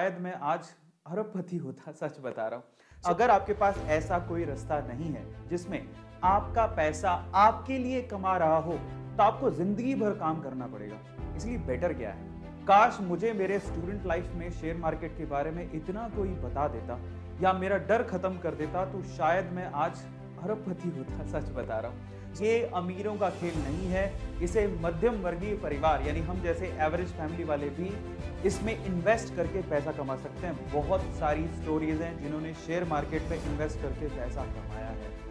शायद मैं आज अरबपति होता, सच बता रहा हूँ। अगर आपके पास ऐसा कोई रास्ता नहीं है जिसमें आपका पैसा आपके लिए कमा रहा हो तो आपको जिंदगी भर काम करना पड़ेगा। इसलिए बेटर क्या है, काश मुझे मेरे स्टूडेंट लाइफ में शेयर मार्केट के बारे में इतना कोई बता देता या मेरा डर खत्म कर देता तो शायद मैं आज अरबपति होता, सच बता रहा हूँ। ये अमीरों का खेल नहीं है, इसे मध्यम वर्गीय परिवार यानी हम जैसे एवरेज फैमिली वाले भी इसमें इन्वेस्ट करके पैसा कमा सकते हैं। बहुत सारी स्टोरीज हैं जिन्होंने शेयर मार्केट में इन्वेस्ट करके पैसा कमाया है।